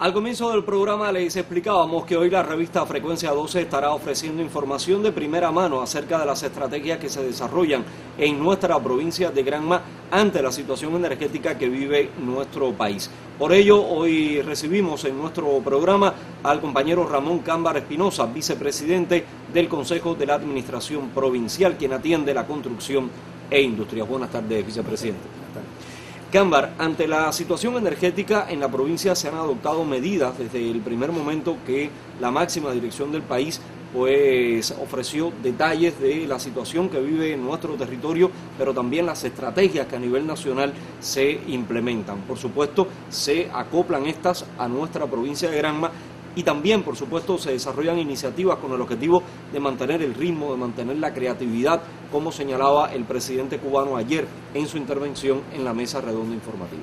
Al comienzo del programa les explicábamos que hoy la revista Frecuencia 12 estará ofreciendo información de primera mano acerca de las estrategias que se desarrollan en nuestra provincia de Granma ante la situación energética que vive nuestro país. Por ello, hoy recibimos en nuestro programa al compañero Ramón Cámbar Espinosa, vicepresidente del Consejo de la Administración Provincial, quien atiende la construcción e industria. Buenas tardes, vicepresidente. Buenas tardes. Cámbar, ante la situación energética en la provincia se han adoptado medidas desde el primer momento que la máxima dirección del país pues ofreció detalles de la situación que vive en nuestro territorio, pero también las estrategias que a nivel nacional se implementan. Por supuesto, se acoplan estas a nuestra provincia de Granma y también, por supuesto, se desarrollan iniciativas con el objetivo de mantener el ritmo, de mantener la creatividad, como señalaba el presidente cubano ayer en su intervención en la mesa redonda informativa.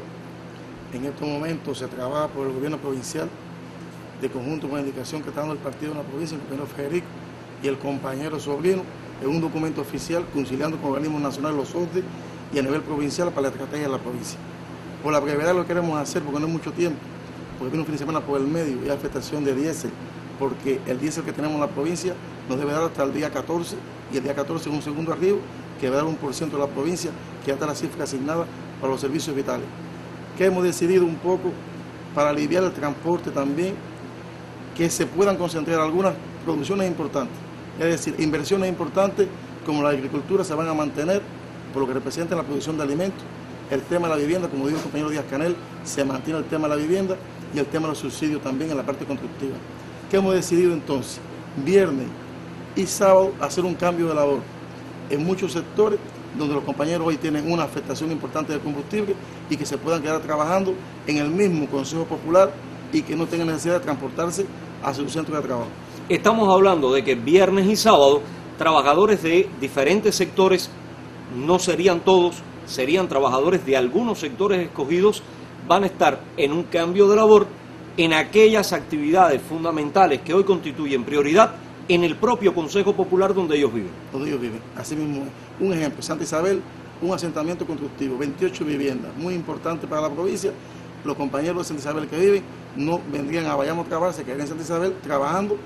En estos momentos se trabaja por el gobierno provincial de conjunto con la indicación que está dando el partido en la provincia, el compañero Federico y el compañero Sobrino, en un documento oficial conciliando con organismos nacionales, los ODS, y a nivel provincial para la estrategia de la provincia. Por la brevedad lo queremos hacer porque no es mucho tiempo, porque viene un fin de semana por el medio y hay afectación de diésel, porque el diésel que tenemos en la provincia nos debe dar hasta el día 14, y el día 14 es un segundo arribo que va a dar 1% de la provincia, que ya está la cifra asignada para los servicios vitales. Que hemos decidido un poco para aliviar el transporte también, que se puedan concentrar algunas producciones importantes, es decir, inversiones importantes como la agricultura se van a mantener por lo que representa la producción de alimentos, el tema de la vivienda, como dijo el compañero Díaz-Canel, se mantiene el tema de la vivienda y el tema de los subsidios también en la parte constructiva. ¿Qué hemos decidido entonces? Viernes y sábado hacer un cambio de labor en muchos sectores donde los compañeros hoy tienen una afectación importante de combustible y que se puedan quedar trabajando en el mismo Consejo Popular y que no tengan necesidad de transportarse hacia su centro de trabajo. Estamos hablando de que viernes y sábado trabajadores de diferentes sectores, no serían todos, serían trabajadores de algunos sectores escogidos, van a estar en un cambio de labor en aquellas actividades fundamentales que hoy constituyen prioridad en el propio Consejo Popular donde ellos viven. Donde ellos viven, así mismo. Un ejemplo, Santa Isabel, un asentamiento constructivo, 28 viviendas, muy importante para la provincia. Los compañeros de Santa Isabel que viven no vendrían a Bayamo a trabajar, se quedarían en Santa Isabel trabajando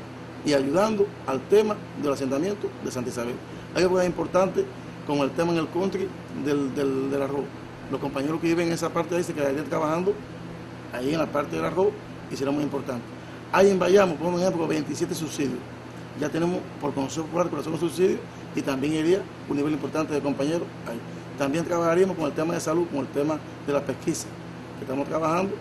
y ayudando al tema del asentamiento de Santa Isabel. Hay algo importante con el tema en el country del arroz. Los compañeros que viven en esa parte ahí se quedarían trabajando ahí en la parte del arroz y será muy importante. Hay en Bayamo, por ejemplo, 27 subsidios. Ya tenemos por Consejo Popular corazón de subsidios y también iría un nivel importante de compañeros ahí. También trabajaríamos con el tema de salud, con el tema de la pesquisa, que estamos trabajando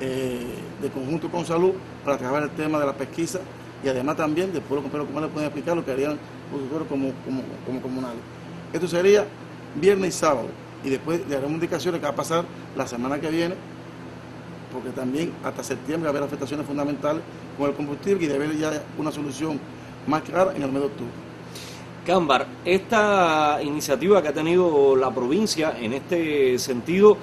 de conjunto con salud para trabajar el tema de la pesquisa y además también después los compañeros comunales pueden explicar lo que harían los usuarios como comunales. Esto sería viernes y sábado y después le daremos indicaciones que va a pasar la semana que viene porque también hasta septiembre va a haber afectaciones fundamentales con el combustible y debe haber ya una solución más clara en el mes de octubre. Cámbar, esta iniciativa que ha tenido la provincia en este sentido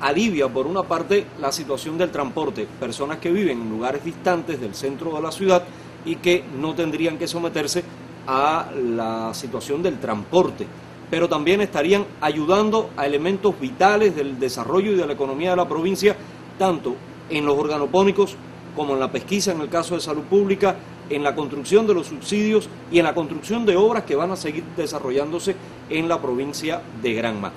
alivia por una parte la situación del transporte, personas que viven en lugares distantes del centro de la ciudad y que no tendrían que someterse a la situación del transporte, pero también estarían ayudando a elementos vitales del desarrollo y de la economía de la provincia, tanto en los organopónicos como en la pesquisa en el caso de salud pública, en la construcción de los subsidios y en la construcción de obras que van a seguir desarrollándose en la provincia de Granma.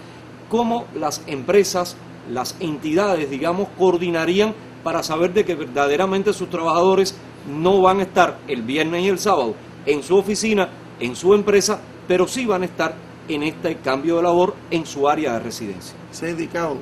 ¿Cómo las empresas, las entidades, digamos, coordinarían para saber de que verdaderamente sus trabajadores no van a estar el viernes y el sábado en su oficina, en su empresa, pero sí van a estar en este cambio de labor en su área de residencia? Se ha indicado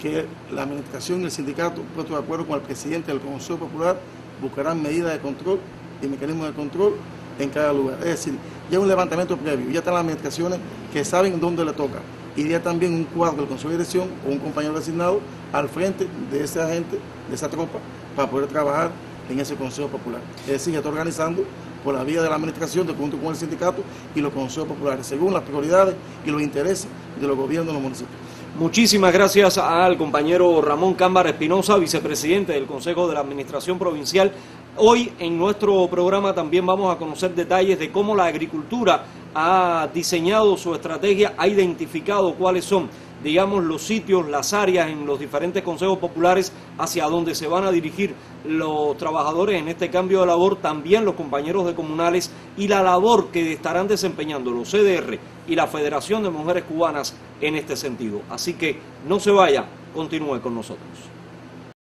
que la administración y el sindicato, puesto de acuerdo con el presidente del Consejo Popular, buscarán medidas de control y mecanismos de control en cada lugar. Es decir, ya un levantamiento previo, ya están las administraciones que saben dónde le toca. Iría también un cuadro del Consejo de Dirección o un compañero designado al frente de ese agente, de esa tropa, para poder trabajar en ese Consejo Popular. Es decir, ya está organizando por la vía de la administración, de conjunto con el sindicato y los consejos populares, según las prioridades y los intereses de los gobiernos de los municipios. Muchísimas gracias al compañero Ramón Cámbar Espinosa, vicepresidente del Consejo de la Administración Provincial. Hoy en nuestro programa también vamos a conocer detalles de cómo la agricultura ha diseñado su estrategia, ha identificado cuáles son digamos, los sitios, las áreas en los diferentes consejos populares hacia donde se van a dirigir los trabajadores en este cambio de labor, también los compañeros de comunales y la labor que estarán desempeñando los CDR y la Federación de Mujeres Cubanas en este sentido. Así que no se vaya, continúe con nosotros.